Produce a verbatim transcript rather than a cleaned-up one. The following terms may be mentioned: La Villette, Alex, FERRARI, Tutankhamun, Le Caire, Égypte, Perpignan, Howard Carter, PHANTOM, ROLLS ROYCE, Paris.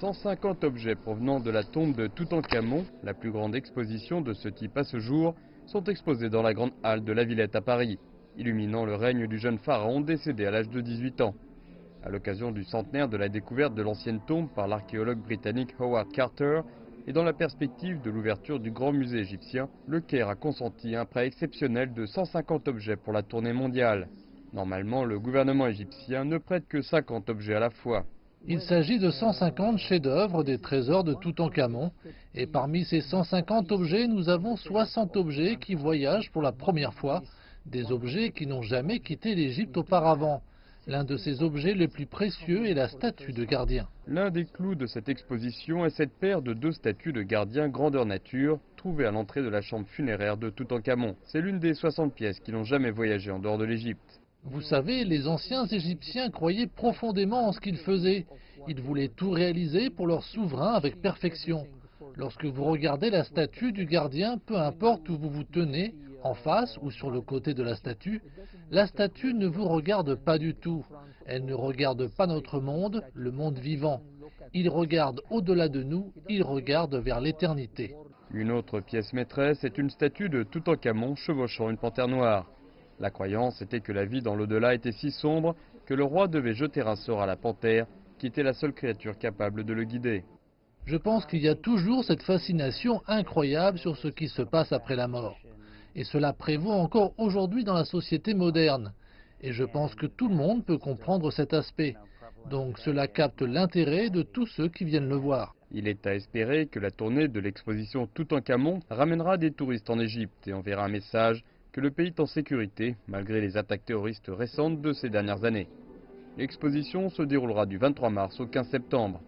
cent cinquante objets provenant de la tombe de Toutankhamon, la plus grande exposition de ce type à ce jour, sont exposés dans la grande halle de La Villette à Paris, illuminant le règne du jeune pharaon décédé à l'âge de dix-huit ans. À l'occasion du centenaire de la découverte de l'ancienne tombe par l'archéologue britannique Howard Carter et dans la perspective de l'ouverture du grand musée égyptien, le Caire a consenti un prêt exceptionnel de cent cinquante objets pour la tournée mondiale. Normalement, le gouvernement égyptien ne prête que cinquante objets à la fois. Il s'agit de cent cinquante chefs-d'œuvre des trésors de Toutankhamon. Et parmi ces cent cinquante objets, nous avons soixante objets qui voyagent pour la première fois, des objets qui n'ont jamais quitté l'Égypte auparavant. L'un de ces objets les plus précieux est la statue de gardien. L'un des clous de cette exposition est cette paire de deux statues de gardiens grandeur nature, trouvées à l'entrée de la chambre funéraire de Toutankhamon. C'est l'une des soixante pièces qui n'ont jamais voyagé en dehors de l'Égypte. Vous savez, les anciens Égyptiens croyaient profondément en ce qu'ils faisaient. Ils voulaient tout réaliser pour leur souverain avec perfection. Lorsque vous regardez la statue du gardien, peu importe où vous vous tenez, en face ou sur le côté de la statue, la statue ne vous regarde pas du tout. Elle ne regarde pas notre monde, le monde vivant. Il regarde au-delà de nous, il regarde vers l'éternité. Une autre pièce maîtresse est une statue de Toutankhamon chevauchant une panthère noire. La croyance était que la vie dans l'au-delà était si sombre que le roi devait jeter un sort à la panthère, qui était la seule créature capable de le guider. Je pense qu'il y a toujours cette fascination incroyable sur ce qui se passe après la mort. Et cela prévaut encore aujourd'hui dans la société moderne. Et je pense que tout le monde peut comprendre cet aspect. Donc cela capte l'intérêt de tous ceux qui viennent le voir. Il est à espérer que la tournée de l'exposition Toutankhamon ramènera des touristes en Égypte et enverra un message que le pays est en sécurité, malgré les attaques terroristes récentes de ces dernières années. L'exposition se déroulera du vingt-trois mars au quinze septembre.